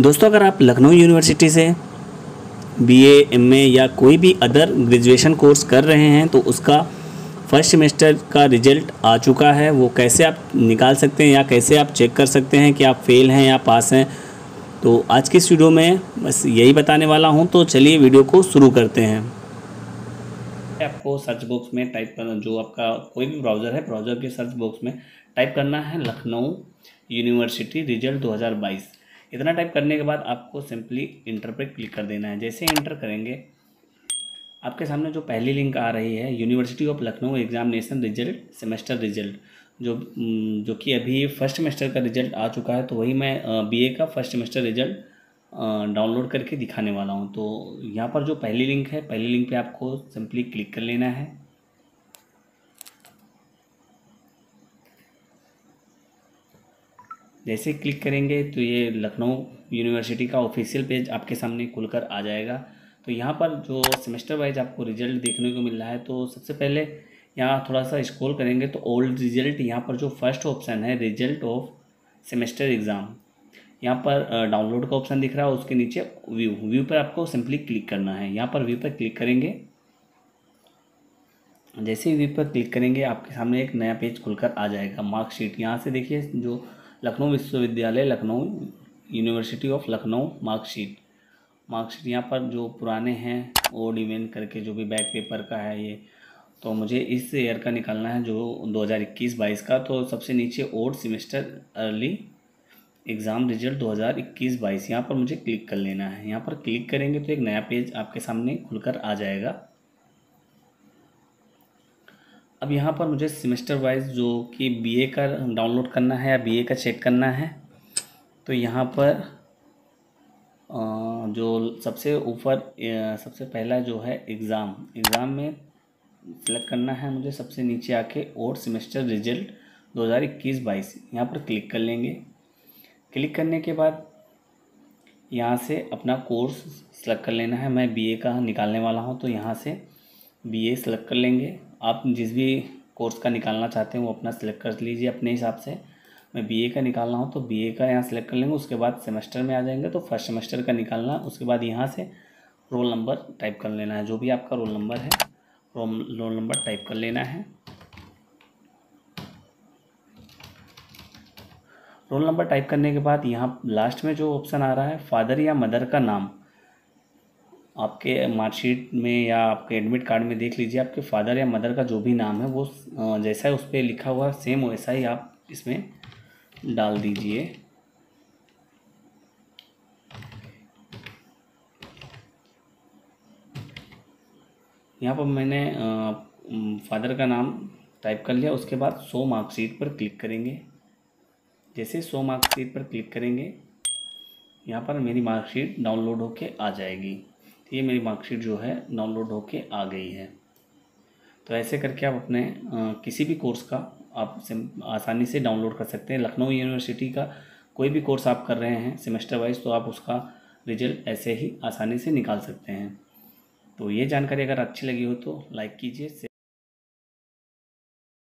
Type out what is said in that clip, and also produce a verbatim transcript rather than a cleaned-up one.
दोस्तों अगर आप लखनऊ यूनिवर्सिटी से बीए, एमए या कोई भी अदर ग्रेजुएशन कोर्स कर रहे हैं तो उसका फर्स्ट सेमेस्टर का रिजल्ट आ चुका है। वो कैसे आप निकाल सकते हैं या कैसे आप चेक कर सकते हैं कि आप फेल हैं या पास हैं, तो आज की इस वीडियो में बस यही बताने वाला हूं। तो चलिए वीडियो को शुरू करते हैं। आपको सर्च बॉक्स में टाइप करना, जो आपका कोई भी ब्राउज़र है, ब्राउज़र के सर्च बॉक्स में टाइप करना है लखनऊ यूनिवर्सिटी रिजल्ट दो हज़ार बाईस। इतना टाइप करने के बाद आपको सिंपली इंटर पर क्लिक कर देना है। जैसे इंटर करेंगे आपके सामने जो पहली लिंक आ रही है university of Lucknow examination result semester result, जो जो कि अभी फर्स्ट सेमेस्टर का रिजल्ट आ चुका है, तो वही मैं बीए का फर्स्ट सेमेस्टर रिजल्ट डाउनलोड करके दिखाने वाला हूं। तो यहां पर जो पहली लिंक है, पहली लिंक पे आपको सिंपली क्लिक कर लेना है। जैसे क्लिक करेंगे तो ये लखनऊ यूनिवर्सिटी का ऑफिशियल पेज आपके सामने खुलकर आ जाएगा। तो यहाँ पर जो सेमेस्टर वाइज आपको रिजल्ट देखने को मिल रहा है, तो सबसे पहले यहाँ थोड़ा सा स्क्रॉल करेंगे तो ओल्ड रिजल्ट, यहाँ पर जो फर्स्ट ऑप्शन है रिजल्ट ऑफ सेमेस्टर एग्ज़ाम, यहाँ पर डाउनलोड का ऑप्शन दिख रहा है। उसके नीचे व्यू व्यू पर आपको सिंपली क्लिक करना है। यहाँ पर व्यू पर क्लिक करेंगे, जैसे ही व्यू पर क्लिक करेंगे आपके सामने एक नया पेज खुलकर आ जाएगा मार्कशीट। यहाँ से देखिए जो लखनऊ विश्वविद्यालय Lucknow university of Lucknow marksheet marksheet यहाँ पर जो पुराने हैं ओड इवेंट करके जो भी बैक पेपर का है, ये तो मुझे इस ईयर का निकालना है जो दो हज़ार इक्कीस बाईस का। तो सबसे नीचे odd semester early exam result दो हज़ार इक्कीस बाईस यहाँ पर मुझे क्लिक कर लेना है। यहाँ पर क्लिक करेंगे तो एक नया पेज आपके सामने खुलकर आ जाएगा। अब यहाँ पर मुझे सेमेस्टर वाइज जो कि बीए का डाउनलोड करना है या बीए का चेक करना है, तो यहाँ पर जो सबसे ऊपर सबसे पहला जो है एग्ज़ाम एग्ज़ाम में सेलेक्ट करना है मुझे। सबसे नीचे आके और सेमेस्टर रिजल्ट दो हज़ार इक्कीस बाईस यहाँ पर क्लिक कर लेंगे। क्लिक करने के बाद यहाँ से अपना कोर्स सेलेक्ट कर लेना है। मैं बीए का निकालने वाला हूँ तो यहाँ से बीए सेलेक्ट कर लेंगे। आप जिस भी कोर्स का निकालना चाहते हैं वो अपना सिलेक्ट कर लीजिए अपने हिसाब से। मैं बीए का निकालना हो तो बीए का यहाँ सिलेक्ट कर लेंगे। उसके बाद सेमेस्टर में आ जाएंगे तो फर्स्ट सेमेस्टर का निकालना, उसके बाद यहाँ से रोल नंबर टाइप कर लेना है। जो भी आपका रोल नंबर है रोल नंबर टाइप कर लेना है। रोल नंबर टाइप करने के बाद यहाँ लास्ट में जो ऑप्शन आ रहा है फादर या मदर का नाम, आपके मार्कशीट में या आपके एडमिट कार्ड में देख लीजिए आपके फादर या मदर का जो भी नाम है वो जैसा है उस पर लिखा हुआ सेम वैसा ही आप इसमें डाल दीजिए। यहाँ पर मैंने फादर का नाम टाइप कर लिया। उसके बाद सौ मार्कशीट पर क्लिक करेंगे। जैसे सौ मार्कशीट पर क्लिक करेंगे यहाँ पर मेरी मार्कशीट डाउनलोड होके आ जाएगी। तो ये मेरी मार्कशीट जो है डाउनलोड होके आ गई है। तो ऐसे करके आप अपने आ, किसी भी कोर्स का आप आसानी से डाउनलोड कर सकते हैं। लखनऊ यूनिवर्सिटी का कोई भी कोर्स आप कर रहे हैं सेमेस्टर वाइज, तो आप उसका रिजल्ट ऐसे ही आसानी से निकाल सकते हैं। तो ये जानकारी अगर अच्छी लगी हो तो लाइक कीजिए।